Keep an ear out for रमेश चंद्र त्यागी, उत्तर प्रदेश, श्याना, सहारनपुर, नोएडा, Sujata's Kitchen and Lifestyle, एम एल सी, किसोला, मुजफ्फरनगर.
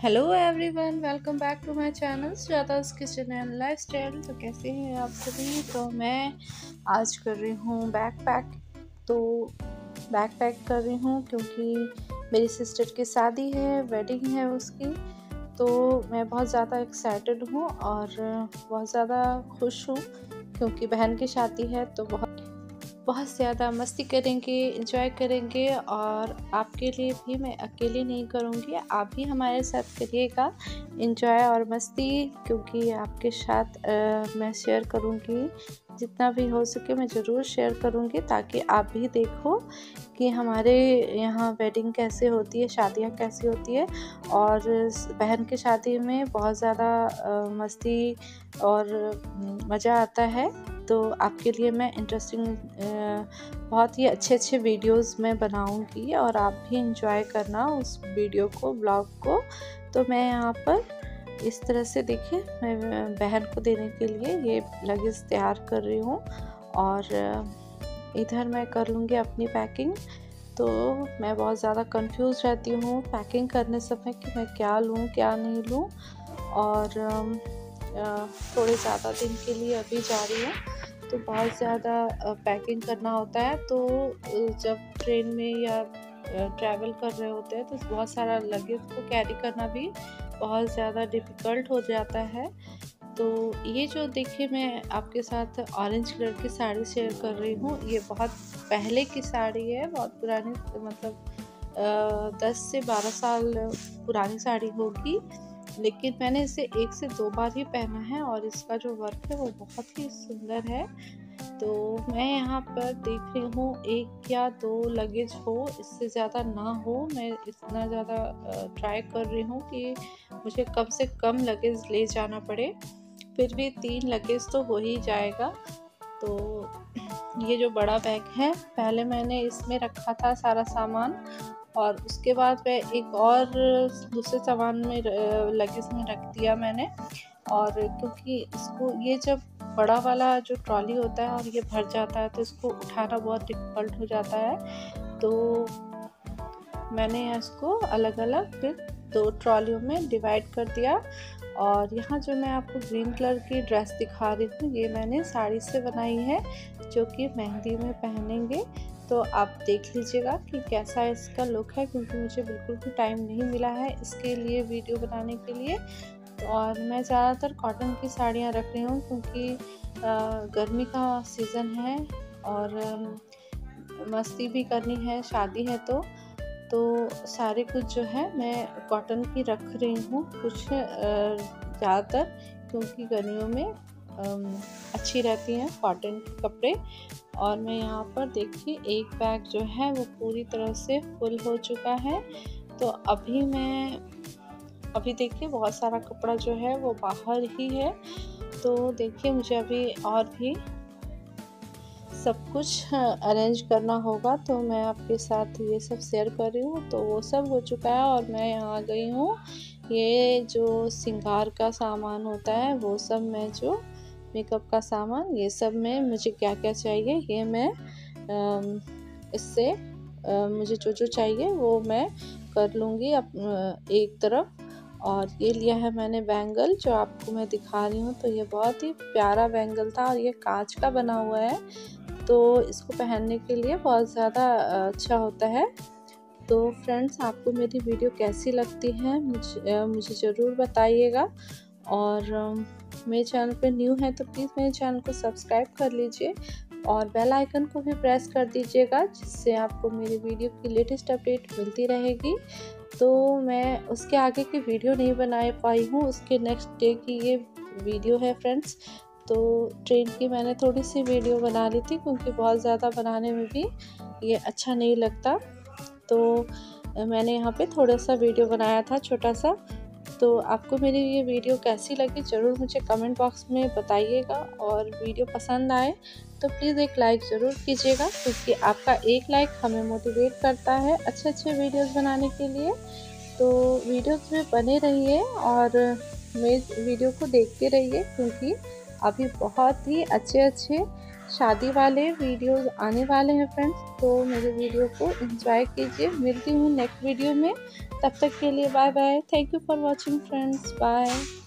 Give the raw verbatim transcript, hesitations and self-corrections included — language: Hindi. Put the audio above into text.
Hello everyone, welcome back to my channel Sujata's kitchen and lifestyle. तो कैसे हैं आप सभी। तो मैं आज कर रही हूँ बैकपैक। तो बैकपैक कर रही हूँ क्योंकि मेरी सिस्टर की शादी है, वेडिंग है उसकी। तो मैं बहुत ज़्यादा एक्साइटेड हूँ और बहुत ज़्यादा खुश हूँ क्योंकि बहन की शादी है। तो बहुत बहुत ज़्यादा मस्ती करेंगे, एंजॉय करेंगे। और आपके लिए भी मैं अकेले नहीं करूँगी, आप भी हमारे साथ करिएगा एंजॉय और मस्ती, क्योंकि आपके साथ आ, मैं शेयर करूँगी जितना भी हो सके। मैं ज़रूर शेयर करूँगी ताकि आप भी देखो कि हमारे यहाँ वेडिंग कैसे होती है, शादियाँ कैसी होती है। और बहन की शादी में बहुत ज़्यादा मस्ती और मज़ा आता है। तो आपके लिए मैं इंटरेस्टिंग बहुत ही अच्छे अच्छे वीडियोस मैं बनाऊंगी और आप भी एंजॉय करना उस वीडियो को, ब्लॉग को। तो मैं यहाँ पर इस तरह से देखिए, मैं बहन को देने के लिए ये लगेज तैयार कर रही हूँ और इधर मैं कर लूँगी अपनी पैकिंग। तो मैं बहुत ज़्यादा कंफ्यूज रहती हूँ पैकिंग करने समय कि मैं क्या लूँ क्या नहीं लूँ। और थोड़े ज़्यादा दिन के लिए अभी जा रही हूँ तो बहुत ज़्यादा पैकिंग करना होता है। तो जब ट्रेन में या ट्रैवल कर रहे होते हैं तो बहुत सारा लगेज को कैरी करना भी बहुत ज़्यादा डिफ़िकल्ट हो जाता है। तो ये जो देखिए, मैं आपके साथ ऑरेंज कलर की साड़ी शेयर कर रही हूँ। ये बहुत पहले की साड़ी है, बहुत पुरानी, मतलब दस से बारह साल पुरानी साड़ी होगी, लेकिन मैंने इसे एक से दो बार ही पहना है और इसका जो वर्क है वो बहुत ही सुंदर है। तो मैं यहाँ पर देख रही हूँ एक या दो लगेज हो, इससे ज़्यादा ना हो। मैं इतना ज़्यादा ट्राई कर रही हूँ कि मुझे कम से कम लगेज ले जाना पड़े, फिर भी तीन लगेज तो हो ही जाएगा। तो ये जो बड़ा बैग है, पहले मैंने इसमें रखा था सारा सामान और उसके बाद मैं एक और दूसरे सामान में लगेज में रख दिया मैंने। और क्योंकि इसको ये जब बड़ा वाला जो ट्रॉली होता है और ये भर जाता है तो इसको उठाना बहुत डिफ़िकल्ट हो जाता है। तो मैंने इसको अलग अलग फिर दो ट्रॉलियों में डिवाइड कर दिया। और यहाँ जो मैं आपको ग्रीन कलर की ड्रेस दिखा रही हूँ, ये मैंने साड़ी से बनाई है जो कि मेहंदी में पहनेंगे। तो आप देख लीजिएगा कि कैसा इसका लुक है, क्योंकि मुझे बिल्कुल भी टाइम नहीं मिला है इसके लिए वीडियो बनाने के लिए। और मैं ज़्यादातर कॉटन की साड़ियाँ रख रही हूँ क्योंकि गर्मी का सीज़न है और मस्ती भी करनी है, शादी है। तो तो सारे कुछ जो है मैं कॉटन की रख रही हूँ कुछ ज़्यादातर, क्योंकि गर्मियों में अच्छी रहती हैं कॉटन के कपड़े। और मैं यहाँ पर देखिए एक बैग जो है वो पूरी तरह से फुल हो चुका है। तो अभी मैं अभी देखिए बहुत सारा कपड़ा जो है वो बाहर ही है। तो देखिए मुझे अभी और भी सब कुछ अरेंज करना होगा, तो मैं आपके साथ ये सब शेयर कर रही हूँ। तो वो सब हो चुका है और मैं यहाँ गई हूँ। ये जो श्रृंगार का सामान होता है वो सब, मैं जो मेकअप का सामान, ये सब में मुझे क्या क्या चाहिए, ये मैं इससे मुझे जो जो चाहिए वो मैं कर लूँगी एक तरफ। और ये लिया है मैंने बैंगल जो आपको मैं दिखा रही हूँ। तो ये बहुत ही प्यारा बैंगल था और ये कांच का बना हुआ है, तो इसको पहनने के लिए बहुत ज़्यादा अच्छा होता है। तो फ्रेंड्स, आपको मेरी वीडियो कैसी लगती है मुझे मुझे ज़रूर बताइएगा। और मेरे चैनल पे न्यू है तो प्लीज़ मेरे चैनल को सब्सक्राइब कर लीजिए और बेल आइकन को भी प्रेस कर दीजिएगा, जिससे आपको मेरी वीडियो की लेटेस्ट अपडेट मिलती रहेगी। तो मैं उसके आगे की वीडियो नहीं बना पाई हूँ, उसके नेक्स्ट डे की ये वीडियो है फ्रेंड्स। तो ट्रेन की मैंने थोड़ी सी वीडियो बना ली थी क्योंकि बहुत ज़्यादा बनाने में भी ये अच्छा नहीं लगता, तो मैंने यहाँ पे थोड़ा सा वीडियो बनाया था छोटा सा। तो आपको मेरी ये वीडियो कैसी लगी ज़रूर मुझे कमेंट बॉक्स में बताइएगा, और वीडियो पसंद आए तो प्लीज़ एक लाइक ज़रूर कीजिएगा क्योंकि आपका एक लाइक हमें मोटिवेट करता है अच्छे अच्छे वीडियोस बनाने के लिए। तो वीडियोस में बने रहिए और मेरी वीडियो को देखते रहिए क्योंकि अभी बहुत ही अच्छे अच्छे शादी वाले वीडियोस आने वाले हैं फ्रेंड्स। तो मेरे वीडियो को एंजॉय कीजिए, मिलती हूँ नेक्स्ट वीडियो में, तब तक के लिए bye bye. Thank you for watching friends, bye.